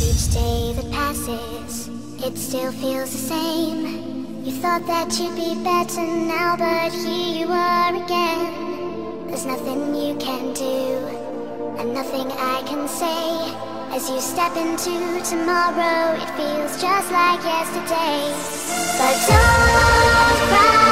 Each day that passes, it still feels the same. You thought that you'd be better now, but here you are again. There's nothing you can do, and nothing I can say. As you step into tomorrow, it feels just like yesterday. But don't cry.